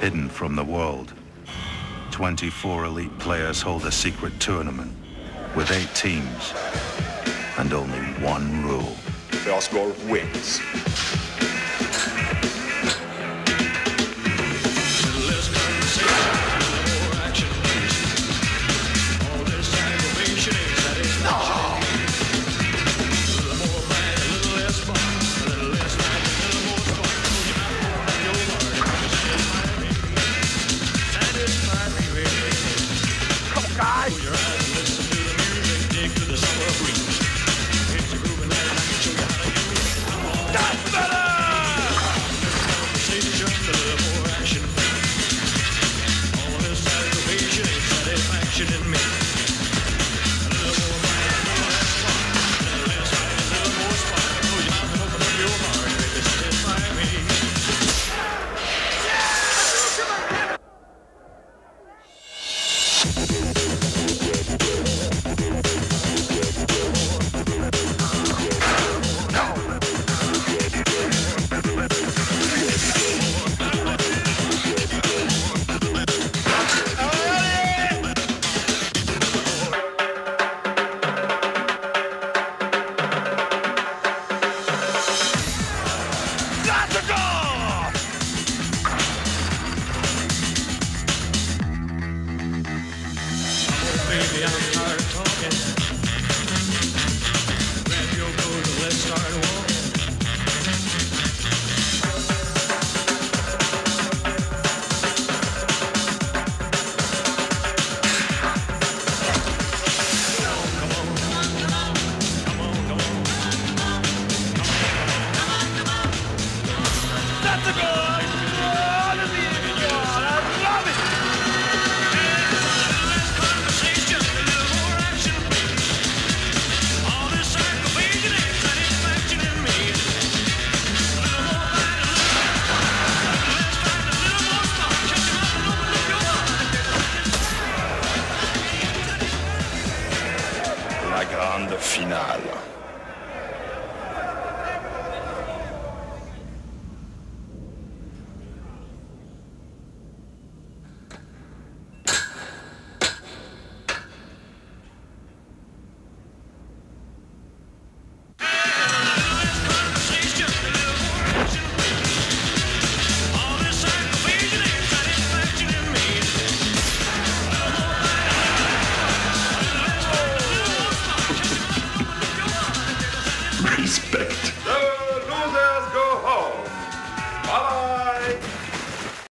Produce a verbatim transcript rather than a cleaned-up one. hidden from the world. twenty-four elite players hold a secret tournament with eight teams and only one rule. First goal wins.